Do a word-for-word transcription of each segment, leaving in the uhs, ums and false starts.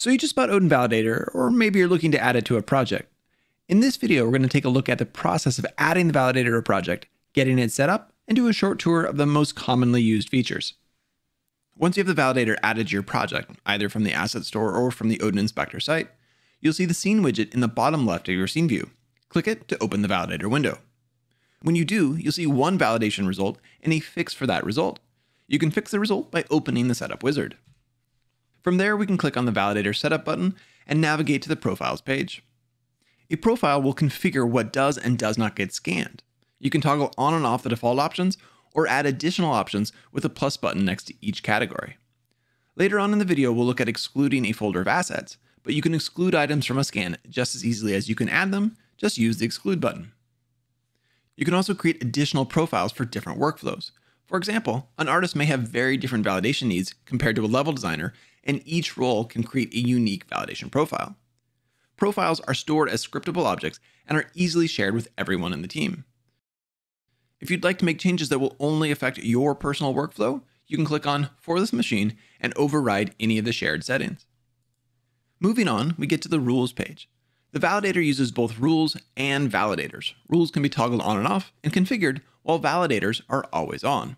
So you just bought Odin Validator, or maybe you're looking to add it to a project. In this video, we're going to take a look at the process of adding the validator to a project, getting it set up, and do a short tour of the most commonly used features. Once you have the validator added to your project, either from the Asset Store or from the Odin Inspector site, you'll see the scene widget in the bottom left of your scene view. Click it to open the validator window. When you do, you'll see one validation result and a fix for that result. You can fix the result by opening the setup wizard. From there, we can click on the validator setup button and navigate to the profiles page. A profile will configure what does and does not get scanned. You can toggle on and off the default options or add additional options with a plus button next to each category. Later on in the video, we'll look at excluding a folder of assets, but you can exclude items from a scan just as easily as you can add them. Just use the exclude button. You can also create additional profiles for different workflows. For example, an artist may have very different validation needs compared to a level designer, and each role can create a unique validation profile. Profiles are stored as scriptable objects and are easily shared with everyone in the team. If you'd like to make changes that will only affect your personal workflow, you can click on For This Machine and override any of the shared settings. Moving on, we get to the rules page. The validator uses both rules and validators. Rules can be toggled on and off and configured, while validators are always on.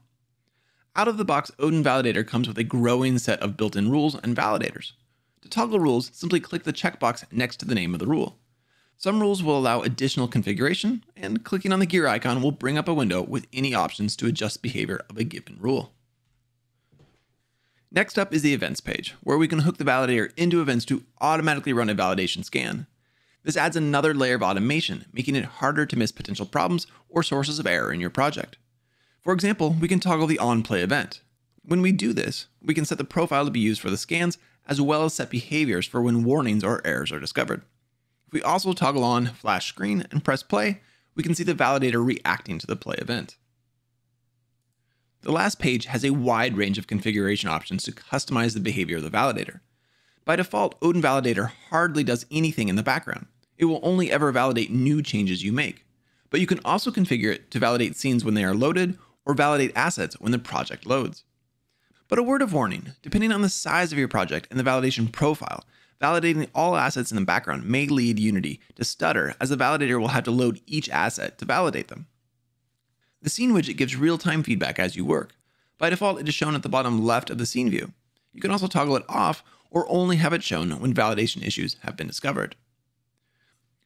Out of the box, Odin Validator comes with a growing set of built-in rules and validators. To toggle rules, simply click the checkbox next to the name of the rule. Some rules will allow additional configuration, and clicking on the gear icon will bring up a window with any options to adjust behavior of a given rule. Next up is the events page, where we can hook the validator into events to automatically run a validation scan. This adds another layer of automation, making it harder to miss potential problems or sources of error in your project. For example, we can toggle the on-play event. When we do this, we can set the profile to be used for the scans, as well as set behaviors for when warnings or errors are discovered. If we also toggle on flash screen and press play, we can see the validator reacting to the play event. The last page has a wide range of configuration options to customize the behavior of the validator. By default, Odin Validator hardly does anything in the background. It will only ever validate new changes you make. But you can also configure it to validate scenes when they are loaded or validate assets when the project loads. But a word of warning, depending on the size of your project and the validation profile, validating all assets in the background may lead Unity to stutter, as the validator will have to load each asset to validate them. The scene widget gives real-time feedback as you work. By default, it is shown at the bottom left of the scene view. You can also toggle it off or only have it shown when validation issues have been discovered.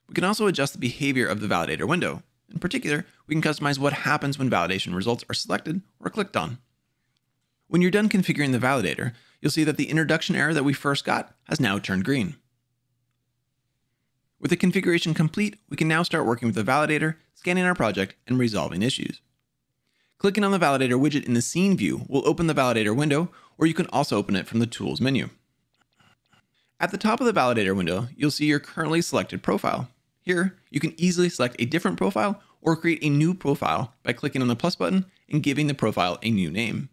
We can also adjust the behavior of the validator window. In particular, we can customize what happens when validation results are selected or clicked on. When you're done configuring the validator, you'll see that the introduction error that we first got has now turned green. With the configuration complete, we can now start working with the validator, scanning our project, and resolving issues. Clicking on the validator widget in the scene view will open the validator window, or you can also open it from the tools menu. At the top of the validator window, you'll see your currently selected profile. Here, you can easily select a different profile or create a new profile by clicking on the plus button and giving the profile a new name.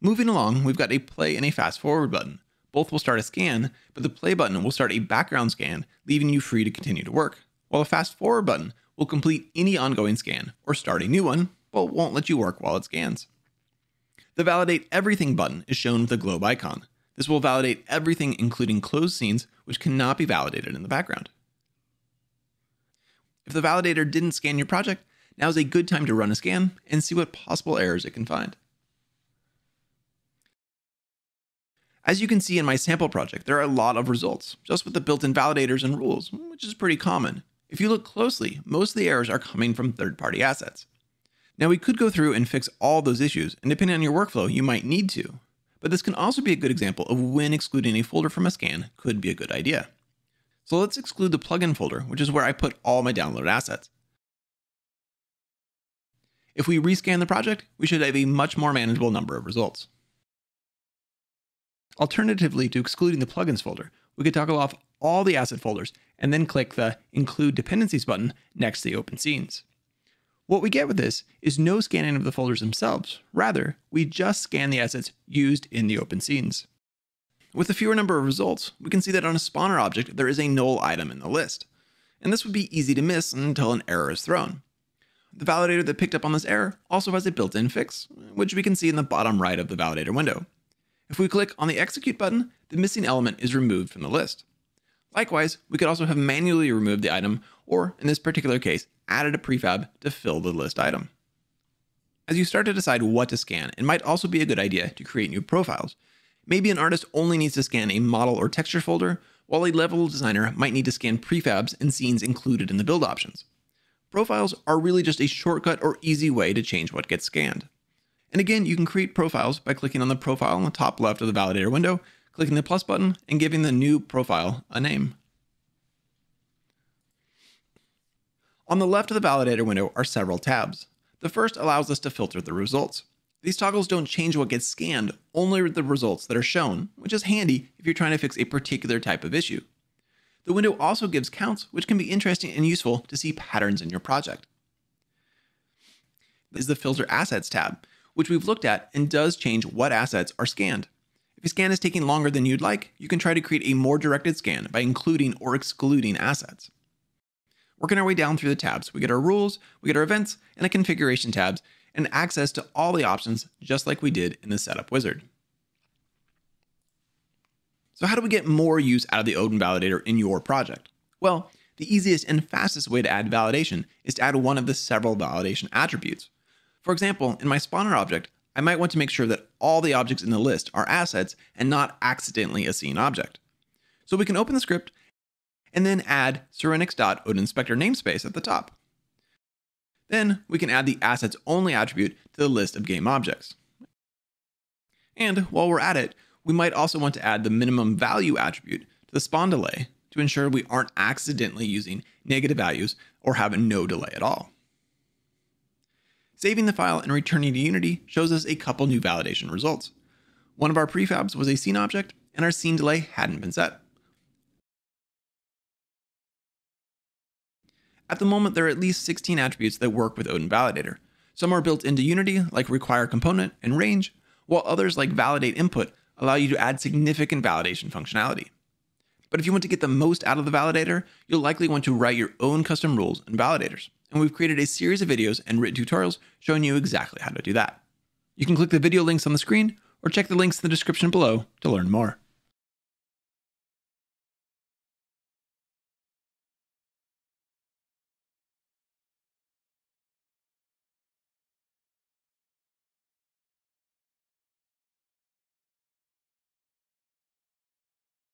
Moving along, we've got a play and a fast forward button. Both will start a scan, but the play button will start a background scan, leaving you free to continue to work, while the fast forward button will complete any ongoing scan or start a new one, but won't let you work while it scans. The validate everything button is shown with a globe icon. This will validate everything, including closed scenes, which cannot be validated in the background. If the validator didn't scan your project, now is a good time to run a scan and see what possible errors it can find. As you can see in my sample project, there are a lot of results, just with the built-in validators and rules, which is pretty common. If you look closely, most of the errors are coming from third-party assets. Now, we could go through and fix all those issues, and depending on your workflow, you might need to. But this can also be a good example of when excluding a folder from a scan could be a good idea. So let's exclude the plugin folder, which is where I put all my downloaded assets. If we rescan the project, we should have a much more manageable number of results. Alternatively to excluding the plugins folder, we could toggle off all the asset folders and then click the Include Dependencies button next to the open scenes. What we get with this is no scanning of the folders themselves. Rather, we just scan the assets used in the open scenes. With a fewer number of results, we can see that on a spawner object, there is a null item in the list. And this would be easy to miss until an error is thrown. The validator that picked up on this error also has a built-in fix, which we can see in the bottom right of the validator window. If we click on the Execute button, the missing element is removed from the list. Likewise, we could also have manually removed the item, or in this particular case, added a prefab to fill the list item. As you start to decide what to scan, it might also be a good idea to create new profiles. Maybe an artist only needs to scan a model or texture folder, while a level designer might need to scan prefabs and scenes included in the build options. Profiles are really just a shortcut or easy way to change what gets scanned. And again, you can create profiles by clicking on the profile on the top left of the validator window, clicking the plus button, and giving the new profile a name. On the left of the validator window are several tabs. The first allows us to filter the results. These toggles don't change what gets scanned, only the results that are shown, which is handy if you're trying to fix a particular type of issue. The window also gives counts, which can be interesting and useful to see patterns in your project. This is the Filter Assets tab, which we've looked at and does change what assets are scanned. If a scan is taking longer than you'd like, you can try to create a more directed scan by including or excluding assets. Working our way down through the tabs, we get our rules, we get our events, and the configuration tabs, and access to all the options just like we did in the setup wizard. So how do we get more use out of the Odin Validator in your project? Well, the easiest and fastest way to add validation is to add one of the several validation attributes. For example, in my spawner object, I might want to make sure that all the objects in the list are assets and not accidentally a scene object. So we can open the script and then add Sirenix.OdinInspector namespace at the top. Then we can add the assets only attribute to the list of game objects. And while we're at it, we might also want to add the minimum value attribute to the spawn delay to ensure we aren't accidentally using negative values or have no delay at all. Saving the file and returning to Unity shows us a couple new validation results. One of our prefabs was a scene object and our scene delay hadn't been set. At the moment, there are at least sixteen attributes that work with Odin Validator. Some are built into Unity, like require component and range, while others, like validate input, allow you to add significant validation functionality. But if you want to get the most out of the validator, you'll likely want to write your own custom rules and validators. And we've created a series of videos and written tutorials showing you exactly how to do that. You can click the video links on the screen or check the links in the description below to learn more.